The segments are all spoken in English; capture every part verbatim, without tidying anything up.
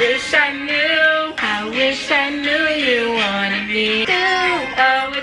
wish I knew, I wish I knew you wanted me. Do, oh, what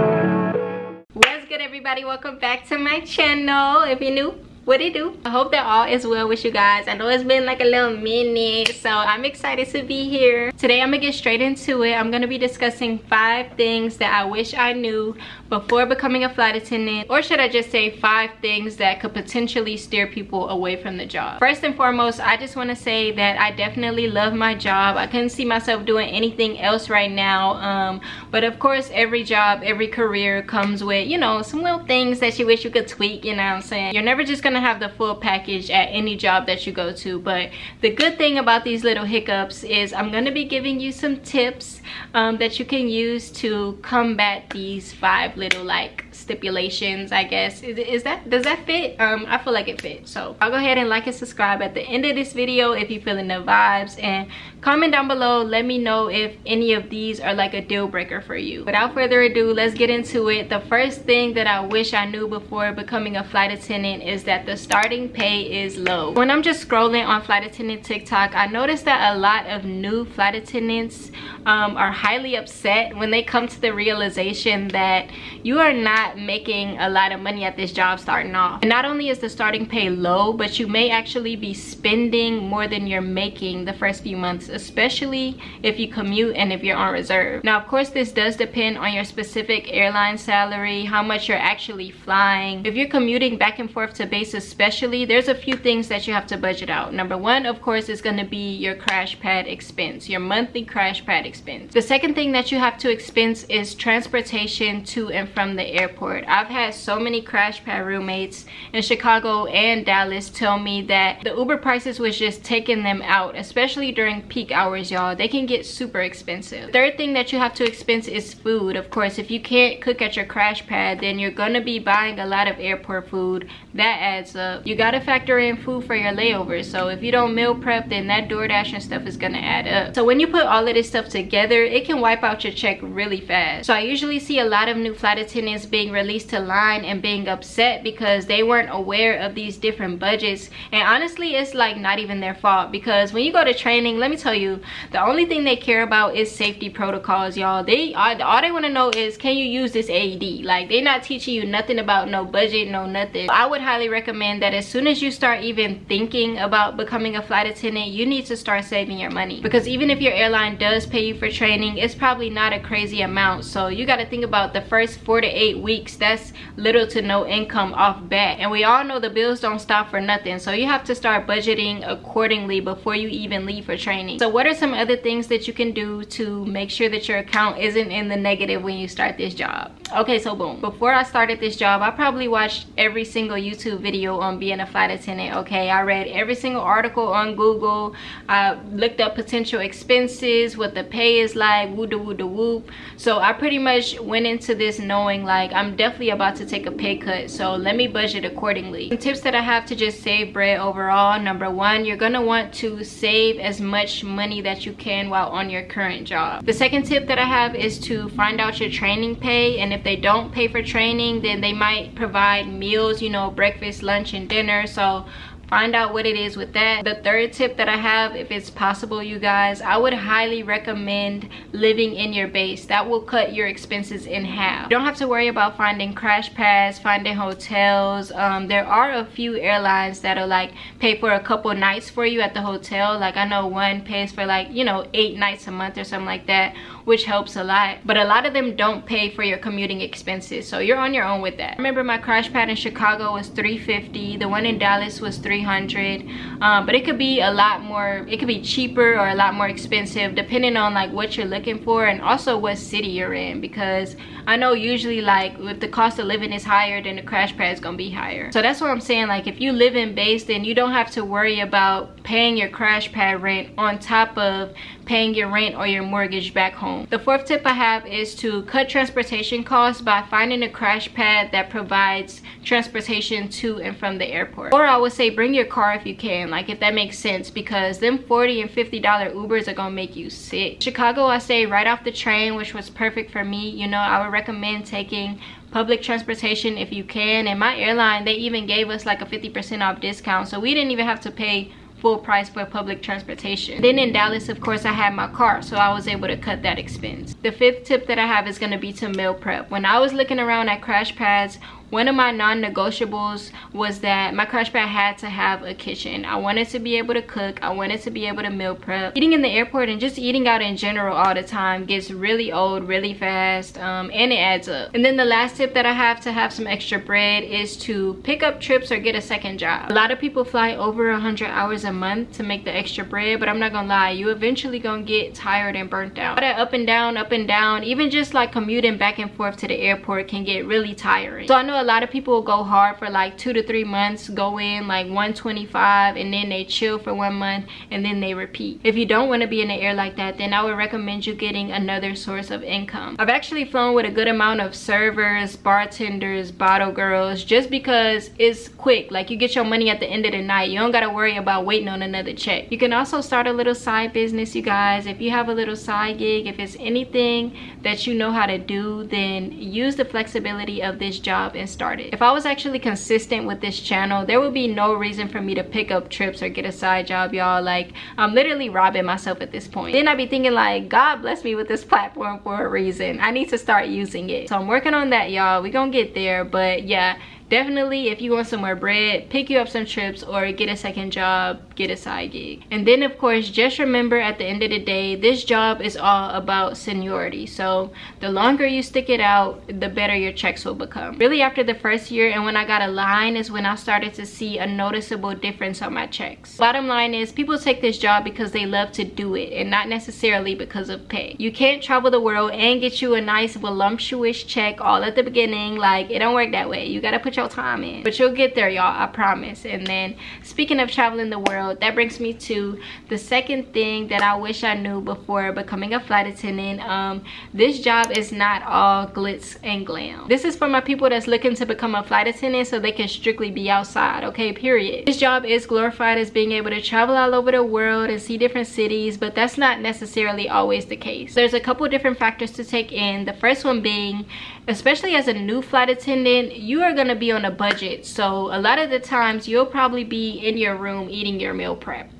you do. What's good, everybody? Welcome back to my channel. If you're new, what it do? I hope that all is well with you guys. I know it's been like a little minute, so I'm excited to be here. Today I'm gonna get straight into it. I'm gonna be discussing five things that I wish I knew before becoming a flight attendant, or should I just say five things that could potentially steer people away from the job. First and foremost, I just want to say that I definitely love my job. I couldn't see myself doing anything else right now, um, but of course every job, every career comes with, you know, some little things that you wish you could tweak, you know what I'm saying? You're never just gonna have the full package at any job that you go to, but the good thing about these little hiccups is I'm going to be giving you some tips um, that you can use to combat these five little like stipulations, I guess. Is, is that does that fit? um I feel like it fits, so I'll go ahead and like and subscribe at the end of this video if you're feeling the vibes, and comment down below, let me know if any of these are like a deal breaker for you. Without further ado, let's get into it. The first thing that I wish I knew before becoming a flight attendant is that the starting pay is low. When I'm just scrolling on flight attendant TikTok, I noticed that a lot of new flight attendants um, are highly upset when they come to the realization that you are not making a lot of money at this job starting off. And not only is the starting pay low, but you may actually be spending more than you're making the first few months, especially if you commute and if you're on reserve. Now, of course, this does depend on your specific airline salary, how much you're actually flying. If you're commuting back and forth to base especially, there's a few things that you have to budget out. Number one, of course, is going to be your crash pad expense, your monthly crash pad expense. The second thing that you have to expense is transportation to and from the airport. I've had so many crash pad roommates in Chicago and Dallas tell me that the Uber prices was just taking them out, especially during peak hours, y'all. They can get super expensive. Third thing that you have to expense is food. Of course, if you can't cook at your crash pad, then you're going to be buying a lot of airport food. That adds up. You gotta factor in food for your layovers, so if you don't meal prep, then that DoorDash and stuff is gonna add up. So when you put all of this stuff together, it can wipe out your check really fast. So I usually see a lot of new flight attendants being released to line and being upset because they weren't aware of these different budgets, and honestly it's like not even their fault, because when you go to training, let me tell you, the only thing they care about is safety protocols, y'all. They all, all they want to know is, can you use this A E D? Like, they're not teaching you nothing about no budget, no nothing. I would highly recommend that as soon as you start even thinking about becoming a flight attendant, you need to start saving your money, because even if your airline does pay you for training, it's probably not a crazy amount. So you got to think about the first four to eight weeks, that's little to no income off bat, and we all know the bills don't stop for nothing, so you have to start budgeting accordingly before you even leave for training. So what are some other things that you can do to make sure that your account isn't in the negative when you start this job? Okay, so boom, before I started this job, I probably watched every single YouTube video on being a flight attendant. Okay, I read every single article on Google, I looked up potential expenses, what the pay is like, woo da woo da whoop. So I pretty much went into this knowing like I'm definitely about to take a pay cut, so let me budget accordingly. Some tips that I have to just save bread overall. Number one, you're gonna want to save as much money that you can while on your current job. The second tip that I have is to find out your training pay, and if they don't pay for training, then they might provide meals, you know, breakfast, lunch, lunch and dinner, so find out what it is with that. The third tip that I have, if it's possible, you guys, I would highly recommend living in your base. That will cut your expenses in half. You don't have to worry about finding crash pads, finding hotels. Um, there are a few airlines that'll like pay for a couple nights for you at the hotel. Like, I know one pays for like, you know, eight nights a month or something like that, which helps a lot. But a lot of them don't pay for your commuting expenses, so you're on your own with that. I remember my crash pad in Chicago was three fifty. The one in Dallas was three hundred. Um, but it could be a lot more. It could be cheaper or a lot more expensive, depending on like what you're looking for and also what city you're in. Because I know usually like if the cost of living is higher, then the crash pad is gonna be higher. So that's what I'm saying. Like, if you live in base, then you don't have to worry about paying your crash pad rent on top of paying your rent or your mortgage back home. The fourth tip I have is to cut transportation costs by finding a crash pad that provides transportation to and from the airport. Or I would say bring your car if you can, like if that makes sense, because them forty and fifty dollar Ubers are gonna make you sick. Chicago, I stayed right off the train, which was perfect for me. You know, I would recommend taking public transportation if you can, and my airline, they even gave us like a fifty percent off discount, so we didn't even have to pay full price for public transportation. Then in Dallas, of course, I had my car, so I was able to cut that expense. The fifth tip that I have is going to be to meal prep. When I was looking around at crash pads, one of my non-negotiables was that my crash pad had to have a kitchen. I wanted to be able to cook. I wanted to be able to meal prep. Eating in the airport and just eating out in general all the time gets really old really fast, um, and it adds up. And then the last tip that I have to have some extra bread is to pick up trips or get a second job. A lot of people fly over one hundred hours a month to make the extra bread, but I'm not gonna lie, you eventually gonna get tired and burnt out. All that up and down, up and down, even just like commuting back and forth to the airport can get really tiring. So I know a lot of people will go hard for like two to three months, go in like one twenty-five, and then they chill for one month and then they repeat. If you don't want to be in the air like that, then I would recommend you getting another source of income. I've actually flown with a good amount of servers, bartenders, bottle girls, just because it's quick. Like, you get your money at the end of the night. You don't got to worry about waiting on another check. You can also start a little side business, you guys. If you have a little side gig, if it's anything that you know how to do, then use the flexibility of this job and started. If I was actually consistent with this channel, there would be no reason for me to pick up trips or get a side job, y'all. Like, I'm literally robbing myself at this point. Then I'd be thinking like, God bless me with this platform for a reason. I need to start using it. So I'm working on that, y'all. We're gonna get there. But yeah, definitely, if you want some more bread, pick you up some trips or get a second job, get a side gig. And then, of course, just remember at the end of the day, this job is all about seniority. So the longer you stick it out, the better your checks will become. Really, after the first year and when I got a line is when I started to see a noticeable difference on my checks. Bottom line is, people take this job because they love to do it and not necessarily because of pay. You can't travel the world and get you a nice voluptuous check all at the beginning. Like, it don't work that way. You gotta put your time in, but you'll get there, y'all, I promise. And then, speaking of traveling the world, that brings me to the second thing that I wish I knew before becoming a flight attendant. Um this job is not all glitz and glam. This is for my people that's looking to become a flight attendant so they can strictly be outside, okay, period. This job is glorified as being able to travel all over the world and see different cities, but that's not necessarily always the case. There's a couple different factors to take in. The first one being, especially as a new flight attendant, you are going to be on a budget, so a lot of the times you'll probably be in your room eating your meal prep.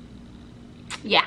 Yeah.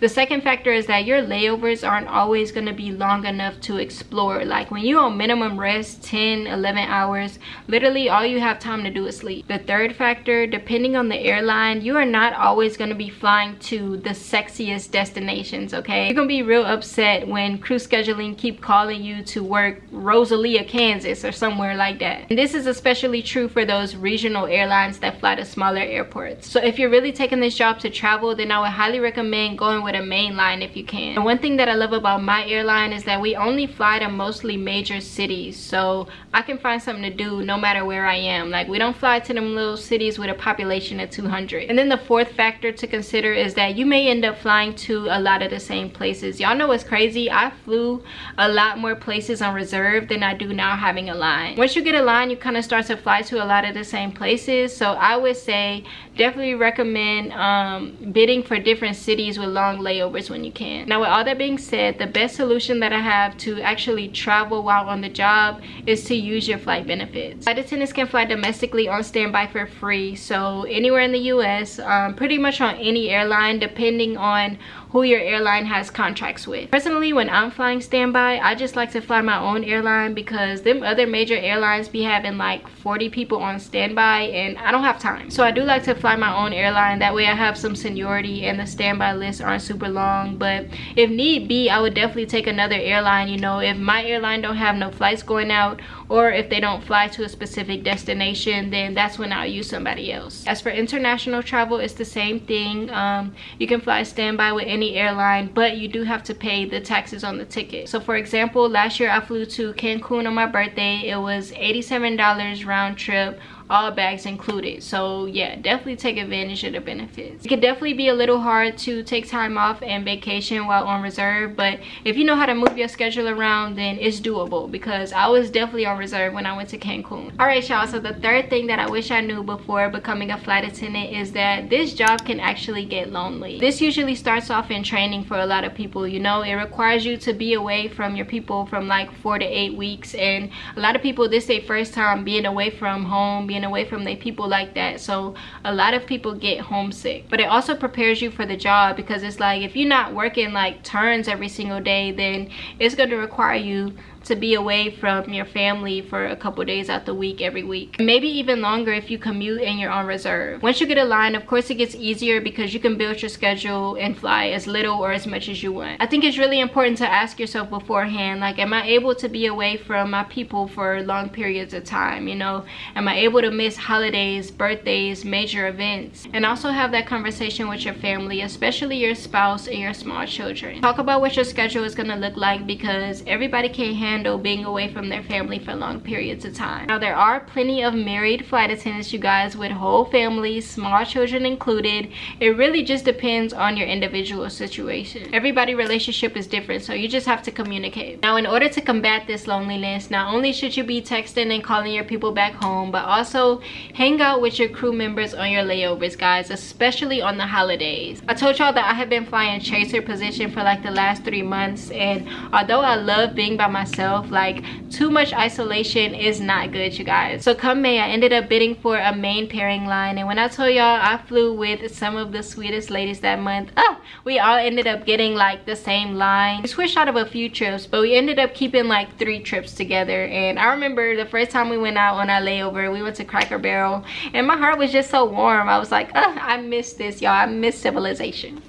The second factor is that your layovers aren't always going to be long enough to explore. Like, when you're on minimum rest, ten, eleven hours, literally all you have time to do is sleep. The third factor, depending on the airline, you are not always going to be flying to the sexiest destinations, okay? You're going to be real upset when crew scheduling keep calling you to work Rosalia, Kansas or somewhere like that. And this is especially true for those regional airlines that fly to smaller airports. So if you're really taking this job to travel, then I would highly recommend going with a main line if you can. And one thing that I love about my airline is that we only fly to mostly major cities, so I can find something to do no matter where I am. Like, we don't fly to them little cities with a population of two hundred. And then the fourth factor to consider is that you may end up flying to a lot of the same places. Y'all know what's crazy? I flew a lot more places on reserve than I do now having a line. Once you get a line, you kind of start to fly to a lot of the same places, so I would say definitely recommend um, bidding for different cities with long layovers when you can. Now, with all that being said, the best solution that I have to actually travel while on the job is to use your flight benefits. Flight attendants can fly domestically on standby for free, so anywhere in the U S, um, pretty much on any airline, depending on who your airline has contracts with. Personally, when I'm flying standby, I just like to fly my own airline because them other major airlines be having like forty people on standby and I don't have time. So I do like to fly my own airline. That way I have some seniority and the standby lists aren't super long. But if need be, I would definitely take another airline. You know, if my airline don't have no flights going out or if they don't fly to a specific destination, then that's when I'll use somebody else. As for international travel, it's the same thing. Um, you can fly standby with any airline, but you do have to pay the taxes on the ticket. So for example, last year I flew to Cancun on my birthday. It was eighty-seven dollars round trip all bags included. So yeah, definitely take advantage of the benefits. It could definitely be a little hard to take time off and vacation while on reserve, but if you know how to move your schedule around, then it's doable, because I was definitely on reserve when I went to Cancun. All right, y'all, so the third thing that I wish I knew before becoming a flight attendant is that this job can actually get lonely. This usually starts off in training for a lot of people, you know. It requires you to be away from your people from like four to eight weeks, and a lot of people, this is their first time being away from home, being away from their people like that, so a lot of people get homesick. But it also prepares you for the job, because it's like, if you're not working like turns every single day, then it's going to require you to be away from your family for a couple days out the week every week, maybe even longer if you commute and you're on reserve. Once you get aligned, of course it gets easier because you can build your schedule and fly as little or as much as you want. I think it's really important to ask yourself beforehand, like, am I able to be away from my people for long periods of time? You know, am I able to miss holidays, birthdays, major events? And also have that conversation with your family, especially your spouse and your small children. Talk about what your schedule is going to look like, because everybody can't handle handle being away from their family for long periods of time. Now, there are plenty of married flight attendants, you guys, with whole families, small children included. It really just depends on your individual situation. Everybody's relationship is different, so you just have to communicate. Now, in order to combat this loneliness, not only should you be texting and calling your people back home, but also hang out with your crew members on your layovers, guys, especially on the holidays. I told y'all that I have been flying chaser position for like the last three months, and although I love being by myself, like, too much isolation is not good, you guys. So come May, I ended up bidding for a main pairing line, and when I told y'all I flew with some of the sweetest ladies that month, oh, we all ended up getting like the same line. We switched out of a few trips, but we ended up keeping like three trips together. And I remember the first time we went out on our layover, we went to Cracker Barrel, and my heart was just so warm. I was like, oh, I miss this, y'all. I miss civilization.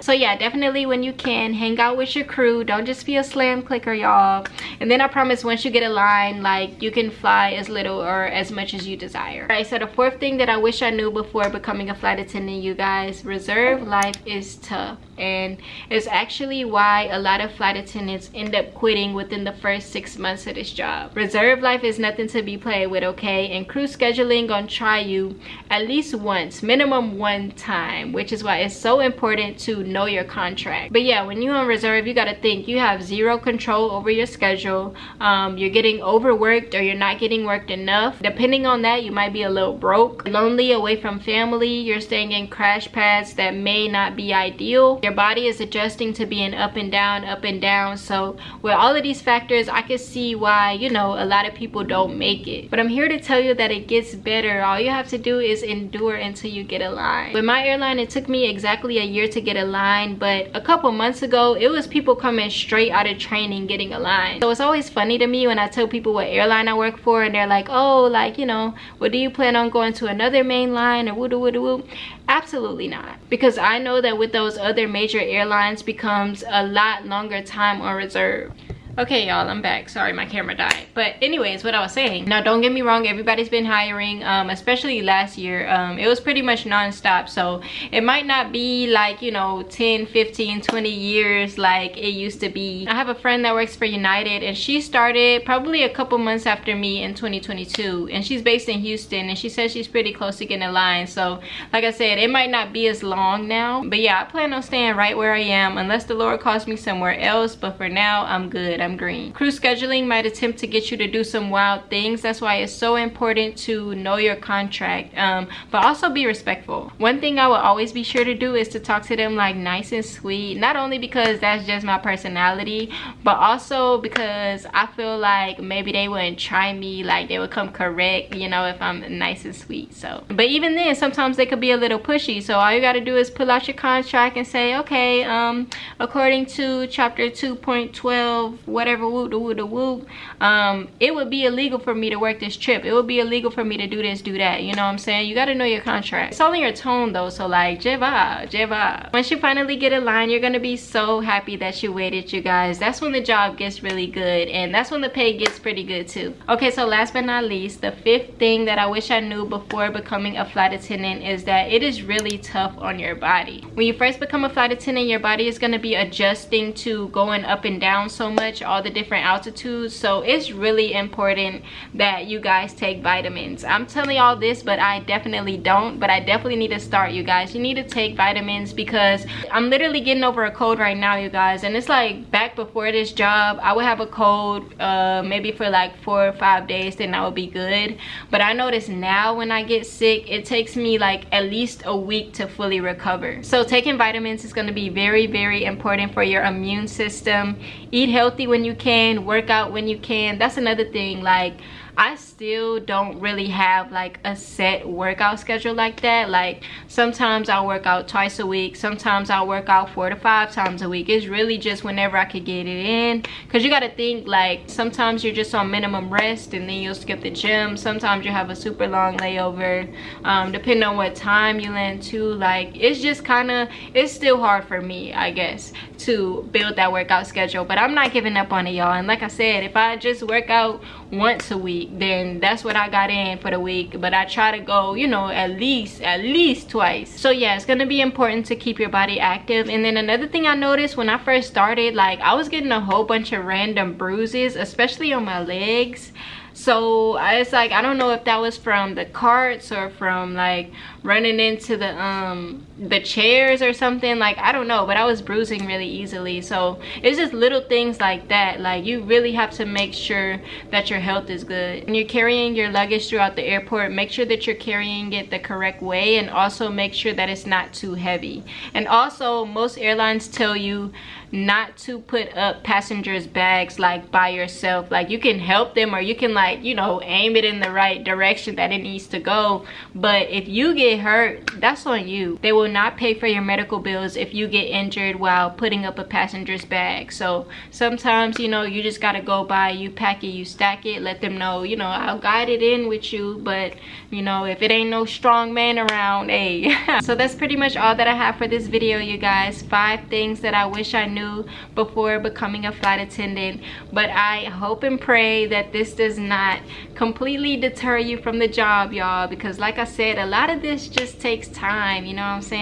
So yeah, definitely when you can, hang out with your crew. Don't just be a slam clicker, y'all. And then I promise, once you get a line, like, you can fly as little or as much as you desire. All right, so the fourth thing that I wish I knew before becoming a flight attendant, you guys, reserve life is tough. And it's actually why a lot of flight attendants end up quitting within the first six months of this job. Reserve life is nothing to be played with, okay? And crew scheduling gonna try you at least once, minimum one time, which is why it's so important to know your contract. But yeah, when you're on reserve, you gotta think, you have zero control over your schedule. Um, you're getting overworked, or you're not getting worked enough. Depending on that, you might be a little broke, lonely, away from family. You're staying in crash pads that may not be ideal. Your body is adjusting to being up and down, up and down. So with all of these factors, I can see why, you know, a lot of people don't make it. But I'm here to tell you that it gets better. All you have to do is endure until you get aligned. With my airline, it took me exactly a year to get aligned, but a couple months ago, it was people coming straight out of training getting aligned. So it's It's always funny to me when I tell people what airline I work for, and they're like, oh, like, you know, well, do you plan on going to another main line or woo doo woo doo woo? Absolutely not, because I know that with those other major airlines becomes a lot longer time on reserve. Okay, y'all, I'm back. Sorry, my camera died. But anyways, what I was saying. Now, don't get me wrong. Everybody's been hiring, um, especially last year. Um, it was pretty much nonstop. So it might not be like, you know, ten, fifteen, twenty years like it used to be. I have a friend that works for United, and she started probably a couple months after me in twenty twenty-two. And she's based in Houston, and she says she's pretty close to getting a line. So like I said, it might not be as long now. But yeah, I plan on staying right where I am unless the Lord calls me somewhere else. But for now, I'm good. I'm green. Crew scheduling might attempt to get you to do some wild things. That's why it's so important to know your contract, um, but also be respectful. One thing I will always be sure to do is to talk to them like nice and sweet, not only because that's just my personality, but also because I feel like maybe they wouldn't try me, like they would come correct, you know, if I'm nice and sweet. So, but even then, sometimes they could be a little pushy. So all you got to do is pull out your contract and say, okay, um, according to chapter two point twelve, whatever, whoop the whoop the whoop, um it would be illegal for me to work this trip. It would be illegal for me to do this, do that. You know what I'm saying? You got to know your contract. It's all in your tone though, so like, jeva jeva once you finally get in line, you're gonna be so happy that you waited, you guys. That's when the job gets really good, and that's when the pay gets pretty good too. Okay, so last but not least, the fifth thing that I wish I knew before becoming a flight attendant is that it is really tough on your body. When you first become a flight attendant, your body is going to be adjusting to going up and down so much. research all the different altitudes, so it's really important that you guys take vitamins. I'm telling y'all this, but I definitely don't, but I definitely need to start, you guys. You need to take vitamins because I'm literally getting over a cold right now, you guys, and it's like back before this job I would have a cold uh maybe for like four or five days, then I would be good. But I notice now when I get sick, it takes me like at least a week to fully recover. So taking vitamins is going to be very, very important for your immune system. Eat healthy when you can, work out when you can. That's another thing, like I still don't really have like a set workout schedule like that. Like sometimes I'll work out twice a week, sometimes I'll work out four to five times a week. It's really just whenever I could get it in, because you got to think, like sometimes you're just on minimum rest and then you'll skip the gym, sometimes you have a super long layover, um depending on what time you land to. Like it's just kind of, it's still hard for me, I guess, to build that workout schedule, but I'm not giving up on it, y'all. And like I said, if I just work out once a week, then that's what I got in for the week. But I try to go, you know, at least at least twice. So yeah, it's gonna be important to keep your body active. And then another thing I noticed when I first started, like I was getting a whole bunch of random bruises, especially on my legs. So it's like, I don't know if that was from the carts or from like running into the um the chairs or something, like I don't know, but I was bruising really easily. So it's just little things like that. Like you really have to make sure that your health is good. When you're carrying your luggage throughout the airport, make sure that you're carrying it the correct way, and also make sure that it's not too heavy. And also, most airlines tell you not to put up passengers' bags like by yourself. Like you can help them, or you can like, you know, aim it in the right direction that it needs to go, but if you get hurt, that's on you. They will not pay for your medical bills if you get injured while putting up a passenger's bag. So sometimes, you know, you just gotta go by, you pack it, you stack it, let them know, you know, I'll guide it in with you, but you know, if it ain't no strong man around, hey. So that's pretty much all that I have for this video, you guys. Five things that I wish I knew before becoming a flight attendant. But I hope and pray that this does not completely deter you from the job, y'all, because like I said, a lot of this just takes time, you know what I'm saying?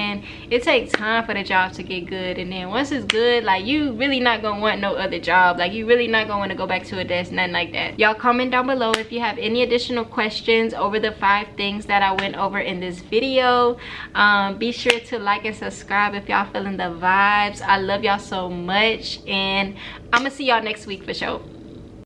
It takes time for the job to get good, and then once it's good, like you really not gonna want no other job. Like you really not gonna want to go back to a desk, nothing like that. Y'all comment down below if you have any additional questions over the five things that I went over in this video. Um, be sure to like and subscribe if y'all feeling the vibes. I love y'all so much, and I'm gonna see y'all next week for sure.